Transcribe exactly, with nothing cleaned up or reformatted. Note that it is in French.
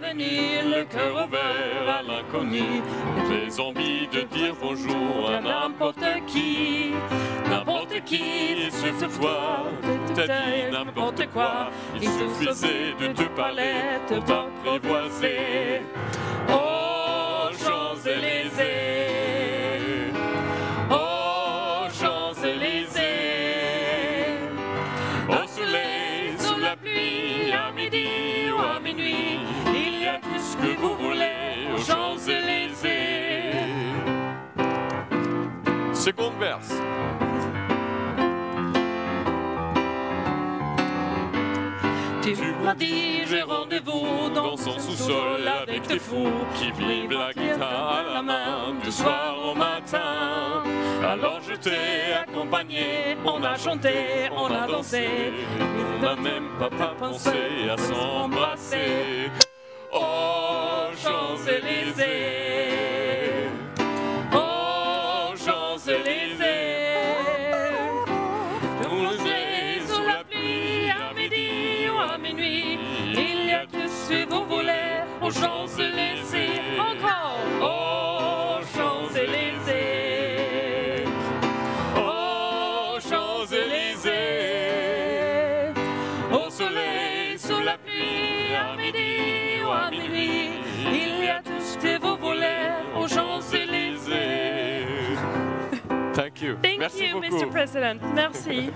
l'avenir, le cœur ouvert à l'inconnu. J'ai envie de dire bonjour à n'importe qui, n'importe qui, sur ce soir, t'as dit n'importe quoi. Il suffisait de te parler, de t'apprivoiser. Aux Champs-Élysées, aux Champs-Élysées, au soleil, sous la pluie, à midi ou à minuit, il y a tout ce que vous voulez aux Champs-Élysées. Seconde verse. Tu m'as dit, j'ai rendez-vous dans son sous-sol avec des fous qui vivent la guitare à la main du soir au matin. Alors je t'ai accompagné, on a chanté, on a dansé, on n'a même pas pensé à s'embrasser. Aux Champs-Élysées, aux Champs-Élysées, on nous est sous la pluie à midi ou à minuit, il y a tout ce que vous voulez aux Champs-Élysées. Encore. Aux Champs-Élysées, aux Champs-Élysées, au soleil, sous la pluie, à midi ou à minuit, il y a tout ce que vous voulez aux Champs-Élysées. Thank you. Thank Merci you, beaucoup. Mister President. Merci.